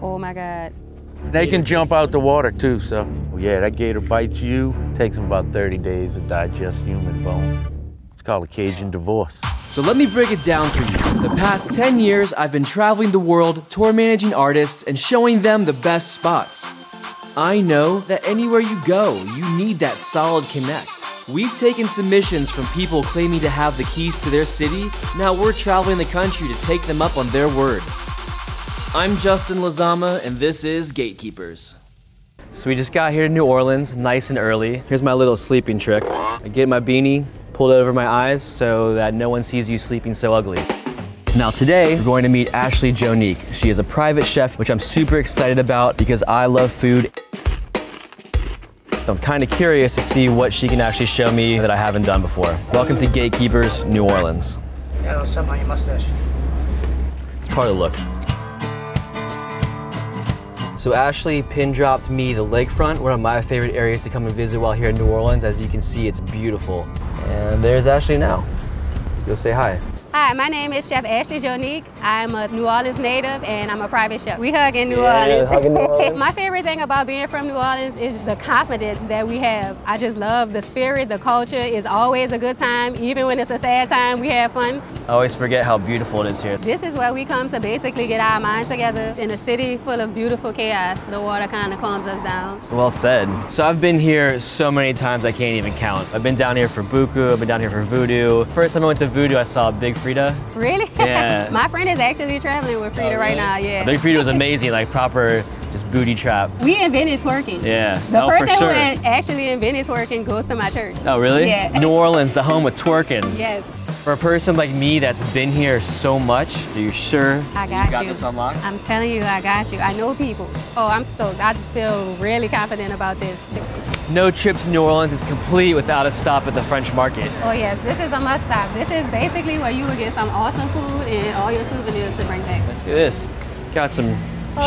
Oh my God. They can jump out the water too, so. Yeah, that gator bites you. Takes them about 30 days to digest human bone. It's called a Cajun divorce. So let me break it down for you. The past 10 years, I've been traveling the world, tour managing artists, and showing them the best spots. I know that anywhere you go, you need that solid connect. We've taken submissions from people claiming to have the keys to their city. Now we're traveling the country to take them up on their word. I'm Justin Lizama, and this is Gatekeepers. So we just got here to New Orleans, nice and early. Here's my little sleeping trick. I get my beanie, pull it over my eyes so that no one sees you sleeping so ugly. Now today, we're going to meet Ashley Jonique. She is a private chef, which I'm super excited about because I love food. I'm kind of curious to see what she can actually show me that I haven't done before. Welcome to Gatekeepers, New Orleans. Yeah, something on your mustache. It's part of the look. So Ashley pin dropped me the lakefront, one of my favorite areas to come and visit while here in New Orleans. As you can see, it's beautiful. And there's Ashley now. Let's go say hi. Hi, my name is Chef Ashley Jonique. I'm a New Orleans native and I'm a private chef. We hug in New Orleans. Hug in New Orleans. My favorite thing about being from New Orleans is the confidence that we have. I just love the spirit, the culture. It's always a good time. Even when it's a sad time, we have fun. I always forget how beautiful it is here. This is where we come to basically get our minds together. In a city full of beautiful chaos, the water kind of calms us down. Well said. So I've been here so many times I can't even count. I've been down here for Buku, I've been down here for Voodoo. First time I went to Voodoo, I saw a big Frida. Really? Yeah. My friend is actually traveling with Frida right now, yeah. Big Frida was amazing, like proper just booty trap. We invented twerking. Yeah. The person who actually invented twerking goes to my church. Oh, really? Yeah. New Orleans, the home of twerking. Yes. For a person like me that's been here so much, are you sure you got this unlocked? I'm telling you, I got you. I know people. Oh, I'm stoked. I feel really confident about this. No trip to New Orleans is complete without a stop at the French Market. Oh yes, this is a must stop. This is basically where you would get some awesome food and all your souvenirs to bring back. Look at this. Got some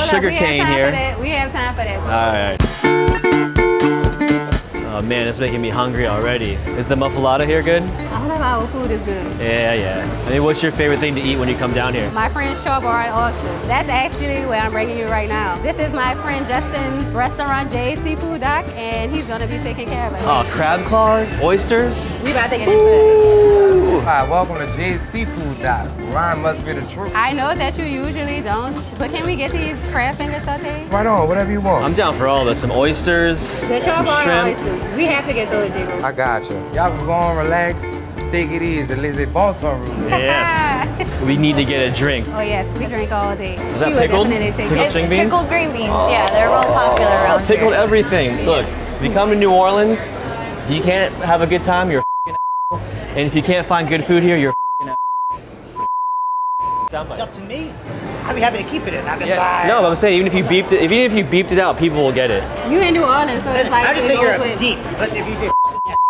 sugar cane here. We have time for that. All right. Oh man, it's making me hungry already. Is the muffalata here good? All of our food is good. Yeah, yeah. I mean, what's your favorite thing to eat when you come down here? My friend's char broiled oysters. That's actually where I'm bringing you right now. This is my friend Justin's restaurant, Jay's Seafood Dive, and he's gonna be taking care of it. Oh, crab claws, oysters. We about to get into it. Hi, welcome to Jay's Seafood Dive. Ryan must be the truth. I know that you usually don't, but can we get these crab finger sautés? Right on, whatever you want. I'm down for all of this. Some oysters, the some shrimp. Oysters. We have to get those, Jigo. I got you. Y'all be going relaxed. Take it easy, Lizzie Baltimore. Yes. We need to get a drink. Oh yes, we drink all day. Is that pickled? Pickled green beans, yeah, they're real popular around here. Pickled everything. Yeah. Look, if you come to New Orleans, if you can't have a good time, you're an a**hole. And if you can't find good food here, you're an a**hole. It's up to me. I'd be happy to keep it in. Yeah. No, but I'm saying even if you beeped it out, people will get it. You in New Orleans, so it's like I'm just saying you're a deep, but if you say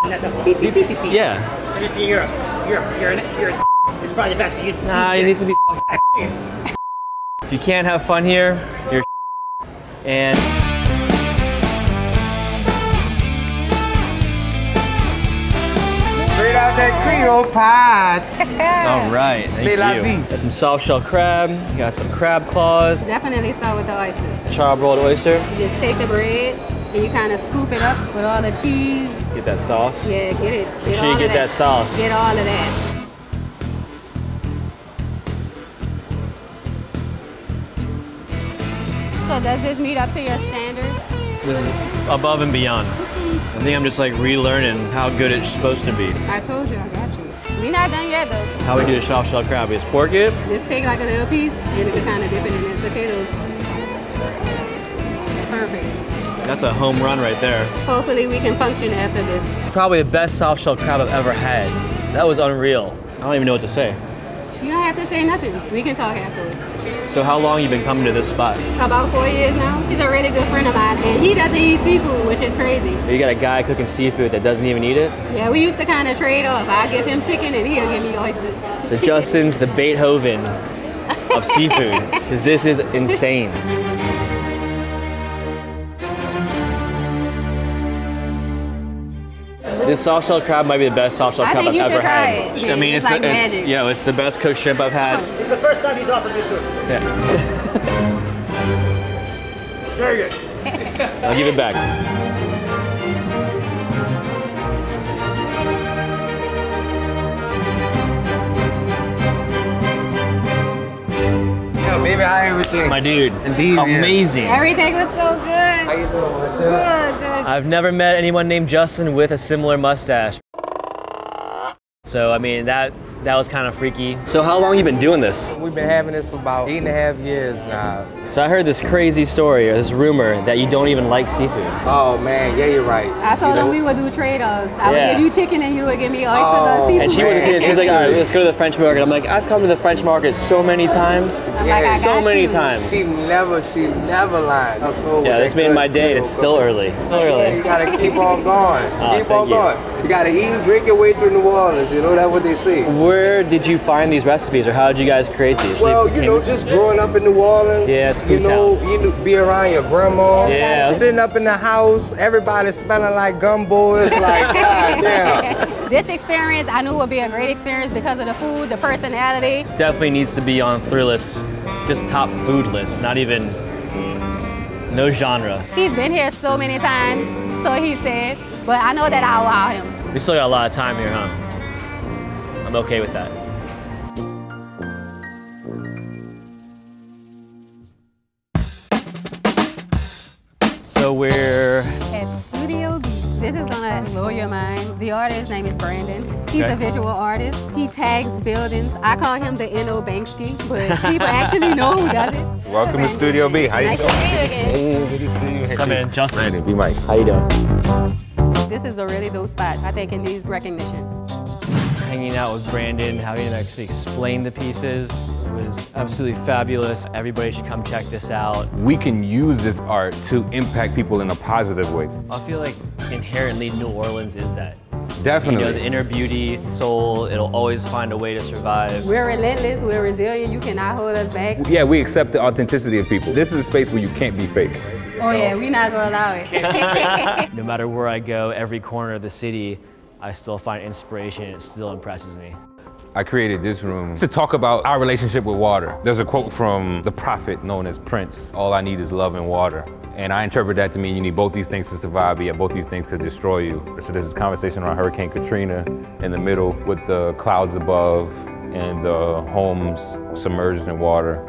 that's a beep beep beep beep beep. Yeah. So you see, you're it's probably the best. You nah, it needs to be. If you can't have fun here, you're and. Straight out that Creole pod. All right. Thank you. Got some soft shell crab. You got some crab claws. Definitely start with the oysters. Charbroiled oyster. You just take the bread and you kind of scoop it up with all the cheese. Get that sauce? Yeah, get it. Make sure you get that sauce. Get all of that. So does this meet up to your standards? This is above and beyond. I think I'm just like relearning how good it's supposed to be. I told you, I got you. We're not done yet though. How we do the soft shell crab is pork it. Just take like a little piece and you can kind of dip it in the potatoes. Perfect. That's a home run right there. Hopefully we can function after this. Probably the best soft shell crab I've ever had. That was unreal. I don't even know what to say. You don't have to say nothing. We can talk afterwards. So how long you been coming to this spot? About 4 years now. He's a really good friend of mine and he doesn't eat seafood, which is crazy. You got a guy cooking seafood that doesn't even eat it? Yeah, we used to kind of trade off. I give him chicken and he'll give me oysters. So Justin's the Beethoven of seafood because this is insane. This soft shell crab might be the best soft shell crab I've ever had. I mean, it's like magic. Yeah, it's the best cooked shrimp I've had. It's the first time he's offered me food. Yeah. Very good. I'll give it back. Yo, baby, how everything? My dude, indeed, amazing. Yeah. Everything was so good. How you doing? Good. I've never met anyone named Justin with a similar mustache. So I mean that was kind of freaky. So how long you been doing this? We've been having this for about 8.5 years now. So I heard this crazy story or this rumor that you don't even like seafood. Oh man, yeah, you're right. I told her we would do trade-offs. I would give you chicken and you would give me oysters and seafood. And she was a kid, she was like, all right, let's go to the French Market. I'm like, I've come to the French Market so many times. Yes. So many times. She never lied. Yeah, this made my day and it's still early. You gotta keep on going. Keep on going. You gotta eat and drink your way through New Orleans. You know that's what they say. Where did you find these recipes, or how did you guys create these? Well, you know, just growing up in New Orleans, you know, be around your grandma, sitting up in the house, everybody smelling like gumbo. It's like, God damn. This experience, I knew would be a great experience because of the food, the personality. This definitely needs to be on Thrillist, just top food list, not even, no genre. He's been here so many times, so he said, but I know that I'll wow him. We still got a lot of time here, huh? I'm okay with that. So we're at Studio B. This is gonna blow your mind. The artist's name is Brandon. He's a visual artist. He tags buildings. I call him the N.O. Banksy, but people actually know who does it. Welcome to Studio B. How you doing? Nice to see you again. Hey, good to see you. What's up, man? Justin. Brandon, be Mike. How you doing? This is a really dope spot. I think it needs recognition. Hanging out with Brandon, having him actually explain the pieces was absolutely fabulous. Everybody should come check this out. We can use this art to impact people in a positive way. I feel like inherently New Orleans is that. Definitely. You know, the inner beauty, soul, it'll always find a way to survive. We're relentless, we're resilient, you cannot hold us back. Yeah, we accept the authenticity of people. This is a space where you can't be fake. Oh yeah, we're not gonna allow it. No matter where I go, every corner of the city, I still find inspiration and it still impresses me. I created this room to talk about our relationship with water. There's a quote from the prophet known as Prince, all I need is love and water. And I interpret that to mean you need both these things to survive, but yet both these things to destroy you. So there's this conversation around Hurricane Katrina in the middle with the clouds above and the homes submerged in water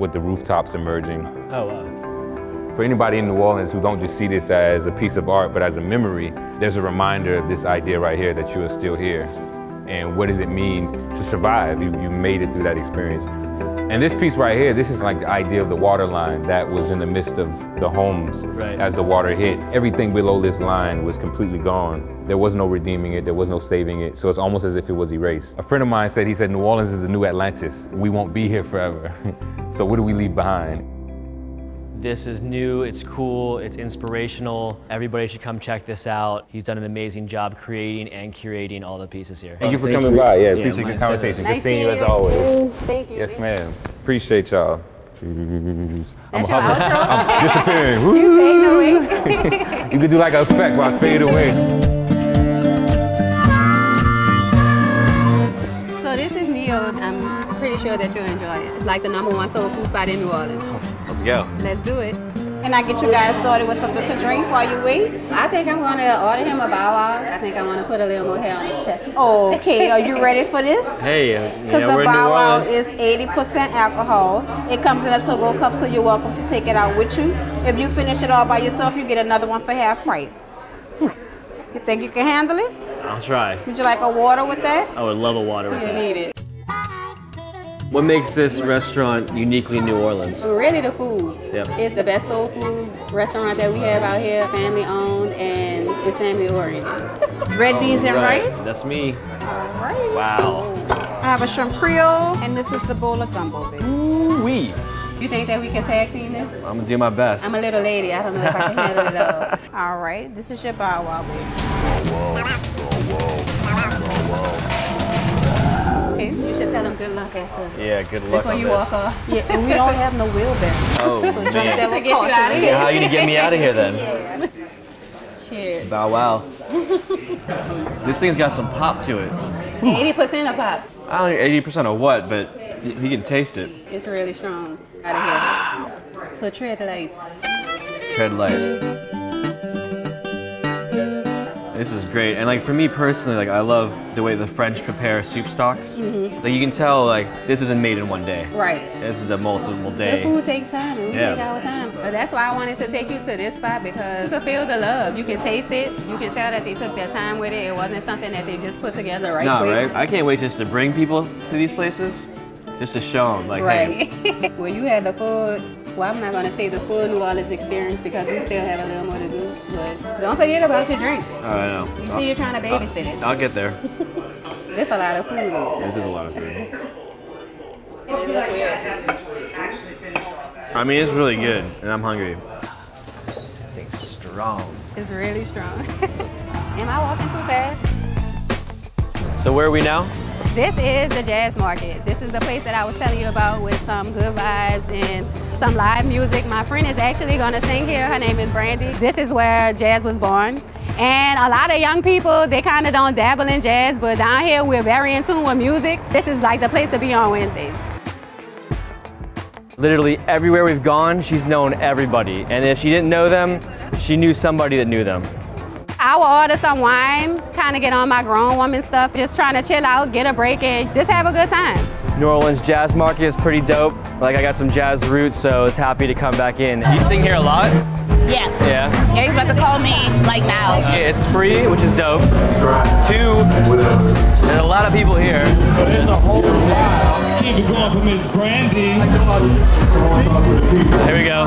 with the rooftops emerging. Oh wow. For anybody in New Orleans who don't just see this as a piece of art, but as a memory, there's a reminder of this idea right here that you are still here. And what does it mean to survive? You made it through that experience. And this piece right here, this is like the idea of the water line that was in the midst of the homes as the water hit. Everything below this line was completely gone. There was no redeeming it, there was no saving it. So it's almost as if it was erased. A friend of mine said, he said, New Orleans is the new Atlantis. We won't be here forever. So what do we leave behind? This is new, it's cool, it's inspirational. Everybody should come check this out. He's done an amazing job creating and curating all the pieces here. Thank you for coming by. Yeah, appreciate your conversation. Good seeing you as always. Thank you. Yes, ma'am. Appreciate y'all. I'm disappearing. You fade away. You could do like an effect while I fade away. So this is Neo's. I'm pretty sure that you'll enjoy it. It's like the #1 soul food spot in New Orleans. Let's go. Let's do it. Can I get you guys started with something to drink while you wait? I think I'm going to order him a bow wow. I think I'm going to put a little more hair on his chest. Oh, okay. Are you ready for this? Hey, because the bow wow is 80% alcohol. It comes in a to-go cup, so you're welcome to take it out with you. If you finish it all by yourself, you get another one for half price. You think you can handle it? I'll try. Would you like a water with that? I would love a water with that. You need it. What makes this restaurant uniquely New Orleans? Really the food. Yep. It's the best soul food restaurant that we have out here, family owned and it's family oriented. Red beans and rice? That's me. All right. Wow. I have a shrimp creole and this is the bowl of gumbo. Ooh-wee. You think that we can tag team this? I'm gonna do my best. I'm a little lady, I don't know if I can handle it all. All right, this is your bow wow. You should tell them good luck after. Yeah, good luck before on you this. Walk off. Yeah, and we don't have no wheelbarrow. Oh, so man. That will get you out of here. How are you going to get me out of here then? Yeah. Cheers. Bow wow. This thing's got some pop to it. 80% of pop. I don't know 80% of what, but he can taste it. It's really strong out of here. So tread lights. tread light. This is great, and like for me personally, like I love the way the French prepare soup stocks. Mm-hmm. Like you can tell, like this isn't made in one day. Right. This is a multiple day. The food takes time, and we take our time. But that's why I wanted to take you to this spot, because you can feel the love. You can taste it. You can tell that they took their time with it. It wasn't something that they just put together right quick. I can't wait just to bring people to these places, just to show them, like, hey. When you had the food. Well, I'm not going to say the full New Orleans experience because we still have a little more to do, but don't forget about your drink. I know. You see, you're trying to babysit it. I'll get there. This is a lot of food. This is a lot of food. It looks weird. I mean, it's really good, and I'm hungry. This thing's strong. It's really strong. Am I walking too fast? So where are we now? This is the Jazz Market. This is the place that I was telling you about with some good vibes and some live music. My friend is actually gonna sing here. Her name is Brandy. This is where jazz was born. And a lot of young people, they kind of don't dabble in jazz, but down here we're very in tune with music. This is like the place to be on Wednesdays. Literally everywhere we've gone, she's known everybody. And if she didn't know them, she knew somebody that knew them. I will order some wine, kind of get on my grown woman stuff, just trying to chill out, get a break, and just have a good time. New Orleans Jazz Market is pretty dope. Like, I got some jazz roots, so it's happy to come back in. You sing here a lot? Yeah. Yeah? Yeah, he's about to call me, like, now. It's free, which is dope. Two, there's a lot of people here. There's a whole lot. Keep it going for Miss Brandy. Here we go.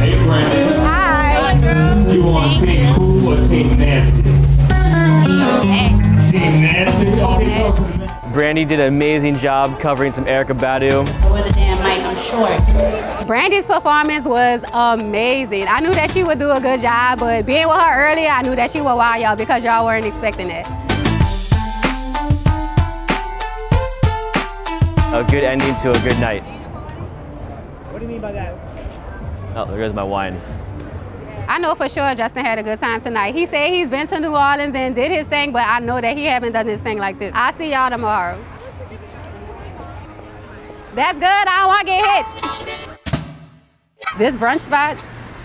Hey, Brandy. You want team cool or team nasty? Team nasty. Brandy did an amazing job covering some Erykah Badu. With a damn mic, I'm short. Brandy's performance was amazing. I knew that she would do a good job, but being with her earlier, I knew that she would wow y'all because y'all weren't expecting it. A good ending to a good night. What do you mean by that? Oh, there goes my wine. I know for sure Justin had a good time tonight. He said he's been to New Orleans and did his thing, but I know that he haven't done his thing like this. I'll see y'all tomorrow. That's good, I don't want to get hit. This brunch spot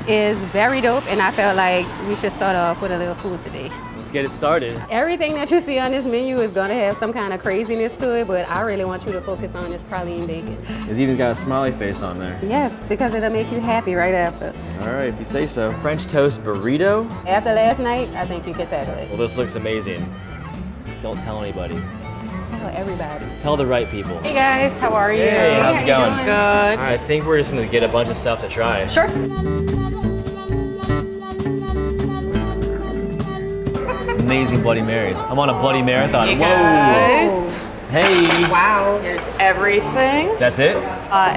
is very dope, and I felt like we should start off with a little food today. Let's get it started. Everything that you see on this menu is gonna have some kind of craziness to it, but I really want you to focus on this praline bacon. It's even got a smiley face on there. Yes, because it'll make you happy right after. All right, if you say so. French toast burrito. After last night, I think you get that good. Well, this looks amazing. Don't tell anybody. Tell everybody. Tell the right people. Hey guys, how are you? Hey, how's it going? Good. All right, I think we're just gonna get a bunch of stuff to try. Sure. Amazing Bloody Marys. I'm on a Bloody Marathon. Hey guys. Hey. Wow. Here's everything. That's it?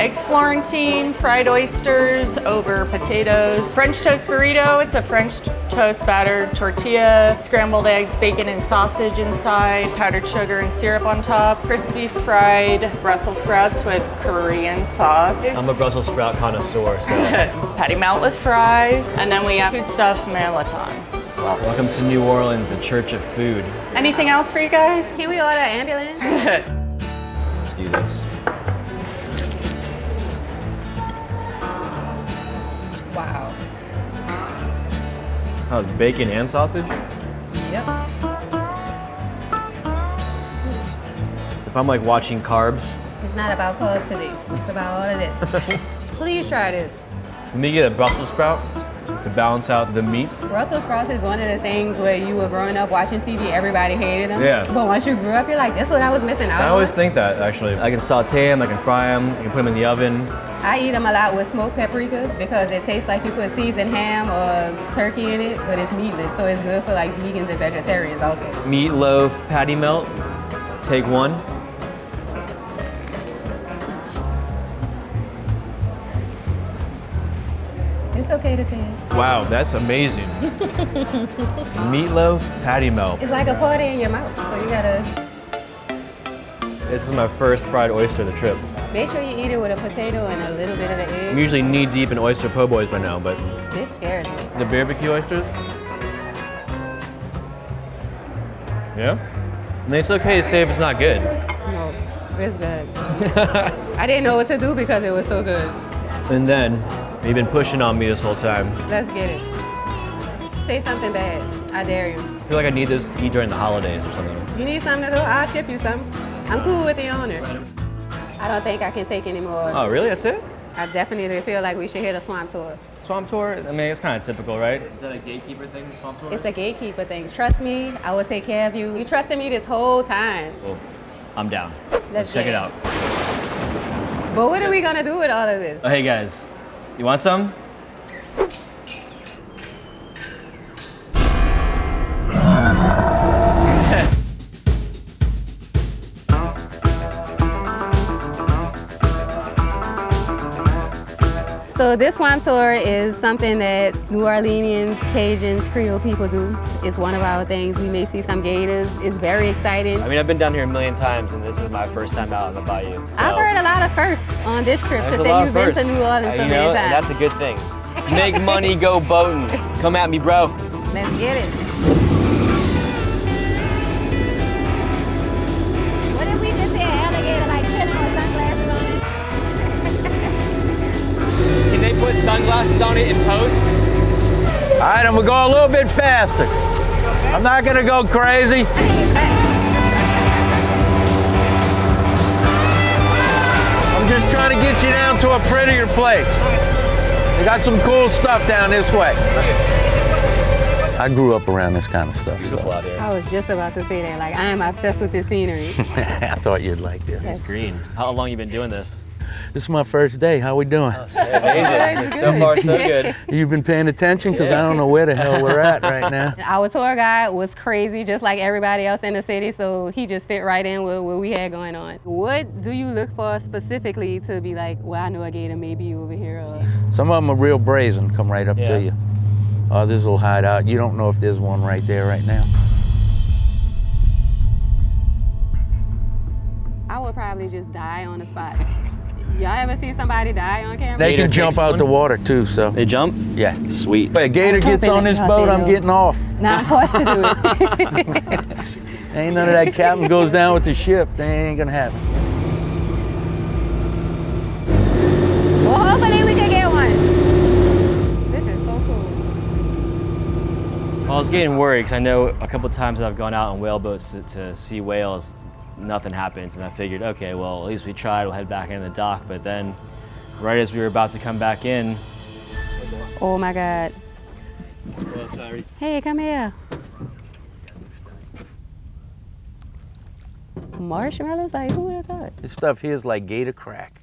Eggs Florentine, fried oysters over potatoes, French toast burrito. It's a French toast batter tortilla, scrambled eggs, bacon and sausage inside, powdered sugar and syrup on top, crispy fried Brussels sprouts with Korean sauce. I'm a Brussels sprout connoisseur, so. Patty melt with fries, and then we have food stuff Malaton. Wow. Welcome to New Orleans, the Church of Food. Anything else for you guys? Can we order an ambulance? Let's do this. Wow. Oh, bacon and sausage? Yep. If I'm like watching carbs. It's not about carbs today. It's about all of this. Please try this. Let me get a Brussels sprout to balance out the meat. Brussels sprouts is one of the things where you were growing up watching TV, everybody hated them. Yeah. But once you grew up, you're like, that's what I was missing out on. I always think that, actually. I can saute them, I can fry them, I can put them in the oven. I eat them a lot with smoked paprika because it tastes like you put seasoned ham or turkey in it, but it's meatless, so it's good for like vegans and vegetarians also. Meatloaf patty melt, take one. It's okay to say it. Wow, that's amazing. Meatloaf patty melt. It's like a party in your mouth, so you gotta... This is my first fried oyster of the trip. Make sure you eat it with a potato and a little bit of the egg. I'm usually knee deep in oyster po' boys by now, but... This scares me. The barbecue oysters? Yeah? I mean, it's okay to say if it's not good. No, it's good. I didn't know what to do because it was so good. And then, you've been pushing on me this whole time. Let's get it. Say something bad. I dare you. I feel like I need this to eat during the holidays or something. You need something to do? I'll ship you something. I'm cool with the owner. I don't think I can take any more. Oh, really? That's it? I definitely feel like we should hit a swamp tour. Swamp tour? I mean, it's kind of typical, right? Is that a gatekeeper thing, swamp tour? It's a gatekeeper thing. Trust me, I will take care of you. You trusted me this whole time. Well, I'm down. Let's check it out. But what are we going to do with all of this? Oh, hey, guys. You want some? So this swamp tour is something that New Orleanians, Cajuns, Creole people do. It's one of our things. We may see some gators. It's very exciting. I mean, I've been down here a million times, and this is my first time out on the bayou. So. I've heard a lot of firsts on this trip to say you've been to New Orleans so many times. That's a good thing. Make money, go boating. Come at me, bro. Let's get it. What if we just see an alligator like chilling with sunglasses on? Can they put sunglasses on it in post? All right, I'm gonna go a little bit faster. I'm not gonna go crazy. I'm just trying to get you down to a prettier place. We got some cool stuff down this way. I grew up around this kind of stuff. Beautiful out here. I was just about to say that. Like, I am obsessed with this scenery. I thought you'd like this. It's green. How long you been doing this? This is my first day. How we doing? Oh, so amazing. So far, so good. You've been paying attention? Because I don't know where the hell we're at right now. Our tour guide was crazy, just like everybody else in the city, so he just fit right in with what we had going on. What do you look for specifically to be like, well, I know a gator may be over here? Or... Some of them are real brazen, come right up to you. Others will hide out. You don't know if there's one right there right now. I would probably just die on the spot. Y'all ever see somebody die on camera? They can jump out the water too, so. They jump? Yeah. Sweet. When a gator gets on this boat, I'm getting off. Not forced to do it. Ain't none of that captain goes down with the ship. They ain't gonna happen. Well, hopefully we can get one. This is so cool. Well, I was getting worried because I know a couple times that I've gone out on whale boats to see whales. Nothing happens, and I figured, okay, well, at least we tried, we'll head back into the dock. But then, right as we were about to come back in. Oh my God. Hey, come here. Marshmallows? Like, who would have thought? This stuff here is like gator crack.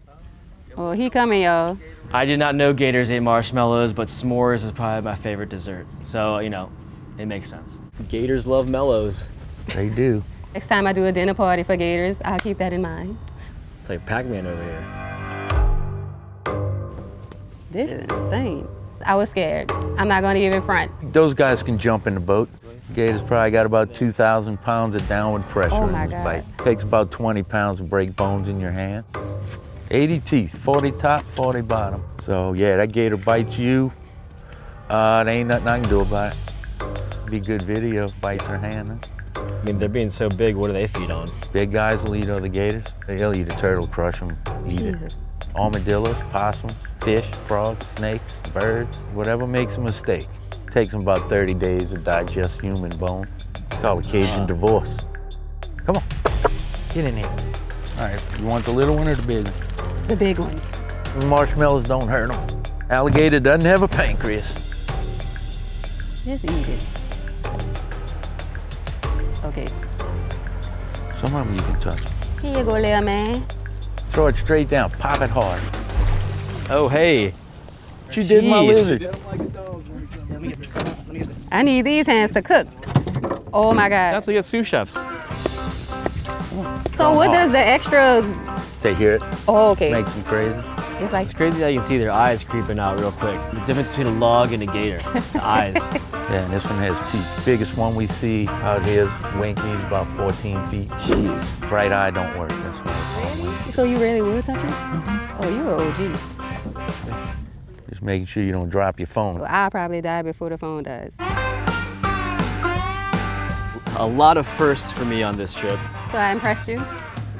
Oh, he coming, y'all. I did not know gators ate marshmallows, but s'mores is probably my favorite dessert. So, you know, it makes sense. Gators love mellows. They do. Next time I do a dinner party for gators, I'll keep that in mind. It's like Pac-Man over here. This is insane. I was scared. I'm not gonna give in front. Those guys can jump in the boat. Gators probably got about 2,000 pounds of downward pressure in this bite. Takes about 20 pounds to break bones in your hand. 80 teeth, 40 top, 40 bottom. So yeah, that gator bites you. There ain't nothing I can do about it. Be good video, bites her hand. Huh? I mean, they're being so big, what do they feed on? Big guys will eat other gators. They'll eat a turtle, crush them, eat it. Armadillos, possums, fish, frogs, snakes, birds, whatever makes a mistake. Takes them about 30 days to digest human bone. It's called a Cajun divorce. Come on, get in here. All right, you want the little one or the big one? The big one. Marshmallows don't hurt them. Alligator doesn't have a pancreas. Just eat it. Okay. Some of them you can touch. Here you go, little man. Throw it straight down. Pop it hard. Oh, hey. What you did my lizard. I need these hands to cook. Oh, my God. That's what you get sous chefs. So what does the extra... They hear it. Oh, okay. Makes them crazy. It's like... It's crazy how you can see their eyes creeping out real quick. The difference between a log and a gator. The eyes. Yeah, and this one has teeth. Biggest one we see out here is Winky's, about 14 feet. Jeez. Right eye don't work, that's why. So you really were touching? Mm-hmm. Oh, you were OG. Just making sure you don't drop your phone. Well, I'll probably die before the phone dies. A lot of firsts for me on this trip. So I impressed you?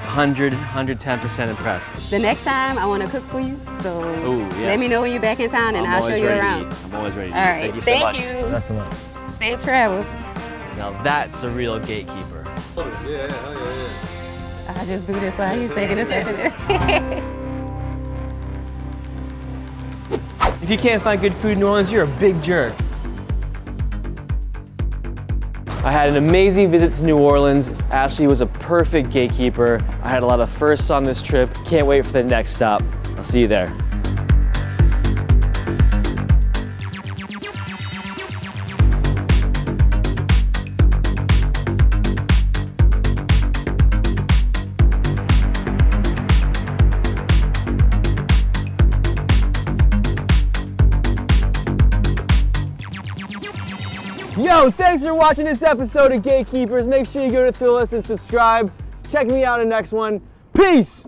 110% impressed. The next time I want to cook for you, so let me know when you're back in town and I'll show you around. I'm always ready to eat. All right, thank you so much. Safe travels. Now that's a real gatekeeper. Oh, yeah, hell yeah, yeah. I just do this while he's taking attention. If you can't find good food in New Orleans, you're a big jerk. I had an amazing visit to New Orleans. Ashley was a perfect gatekeeper. I had a lot of firsts on this trip. Can't wait for the next stop. I'll see you there. Yo, thanks for watching this episode of Gatekeepers. Make sure you go to Thrillist and subscribe. Check me out in the next one. Peace!